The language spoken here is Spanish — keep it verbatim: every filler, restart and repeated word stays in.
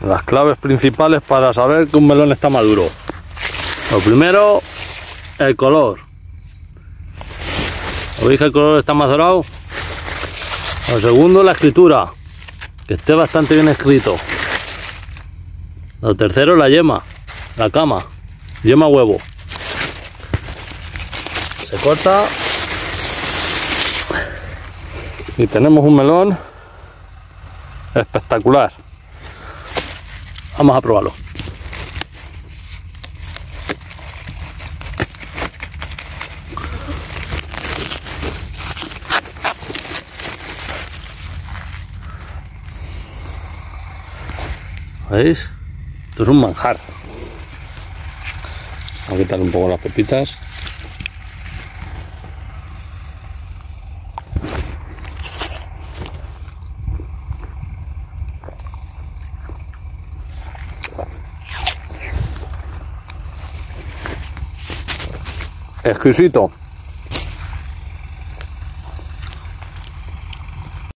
Las claves principales para saber que un melón está maduro. Lo primero, el color. ¿Os veis que el color está más dorado? Lo segundo, la escritura, que esté bastante bien escrito. Lo tercero, la yema, la cama, yema huevo. Se corta y tenemos un melón espectacular. Vamos a probarlo. ¿Veis? Esto es un manjar. Voy a quitar un poco las pepitas. Exquisito.